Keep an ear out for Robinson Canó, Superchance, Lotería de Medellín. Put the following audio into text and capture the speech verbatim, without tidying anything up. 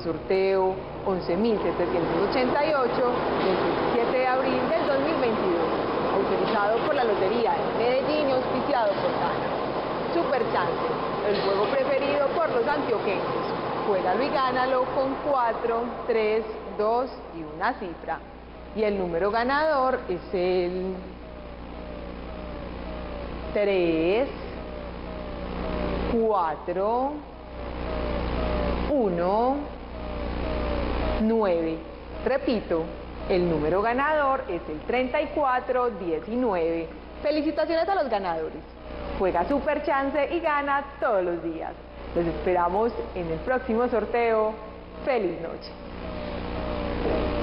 nuestro sorteo once mil setecientos ochenta y ocho del diecisiete de abril del dos mil veintidós, autorizado por la Lotería de Medellín y auspiciado por Tana. Superchance, el juego preferido por los antioqueños. Juégalo y gánalo con cuatro, tres, dos y una cifra. Y el número ganador es el tres, cuatro, uno, nueve. Repito, el número ganador es el treinta y cuatro diecinueve. Felicitaciones a los ganadores. Juega Superchance y gana todos los días. Los esperamos en el próximo sorteo. ¡Feliz noche!